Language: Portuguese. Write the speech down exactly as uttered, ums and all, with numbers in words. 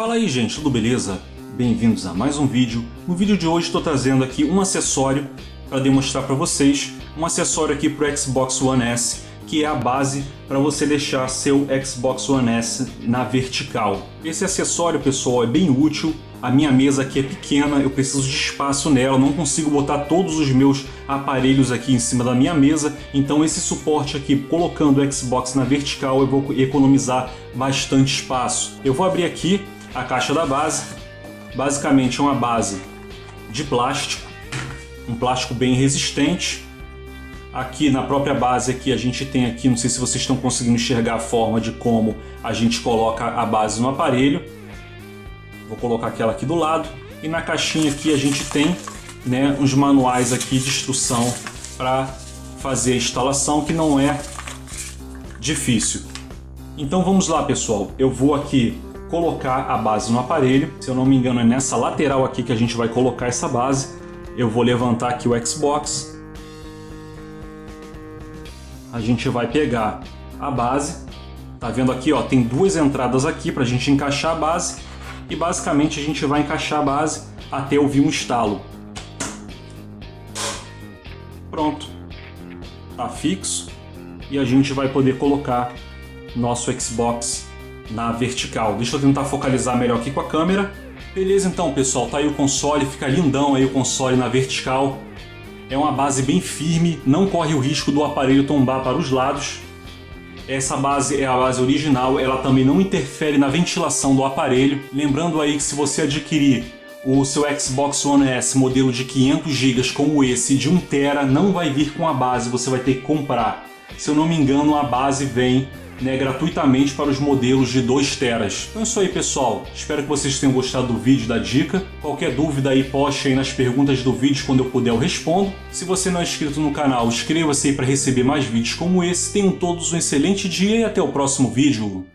Fala aí gente, tudo beleza? Bem-vindos a mais um vídeo. No vídeo de hoje estou trazendo aqui um acessório para demonstrar para vocês, um acessório aqui para o Xbox One S, que é a base para você deixar seu Xbox One S na vertical. Esse acessório, pessoal, é bem útil. A minha mesa aqui é pequena, eu preciso de espaço nela, não consigo botar todos os meus aparelhos aqui em cima da minha mesa, então esse suporte aqui, colocando o Xbox na vertical, eu vou economizar bastante espaço. Eu vou abrir aqui a caixa da base. Basicamente é uma base de plástico, um plástico bem resistente. Aqui na própria base aqui a gente tem aqui, não sei se vocês estão conseguindo enxergar a forma de como a gente coloca a base no aparelho. Vou colocar aquela aqui do lado, e na caixinha aqui a gente tem, né, uns manuais aqui de instrução para fazer a instalação, que não é difícil. Então vamos lá, pessoal, eu vou aqui colocar a base no aparelho. Se eu não me engano é nessa lateral aqui que a gente vai colocar essa base. Eu vou levantar aqui o Xbox. A gente vai pegar a base, tá vendo aqui, ó, tem duas entradas aqui para a gente encaixar a base, e basicamente a gente vai encaixar a base até ouvir um estalo. Pronto, tá fixo, e a gente vai poder colocar nosso Xbox na vertical. Deixa eu tentar focalizar melhor aqui com a câmera. Beleza, então pessoal, tá aí o console, fica lindão aí o console na vertical. É uma base bem firme, não corre o risco do aparelho tombar para os lados. Essa base é a base original, ela também não interfere na ventilação do aparelho. Lembrando aí que se você adquirir o seu Xbox One S modelo de quinhentos gigas como esse, de um tera, não vai vir com a base, você vai ter que comprar. Se eu não me engano, a base vem, né, gratuitamente para os modelos de dois teras. Então é isso aí, pessoal, espero que vocês tenham gostado do vídeo, da dica. Qualquer dúvida aí, poste aí nas perguntas do vídeo, quando eu puder eu respondo. Se você não é inscrito no canal, inscreva-se aí para receber mais vídeos como esse. Tenham todos um excelente dia e até o próximo vídeo.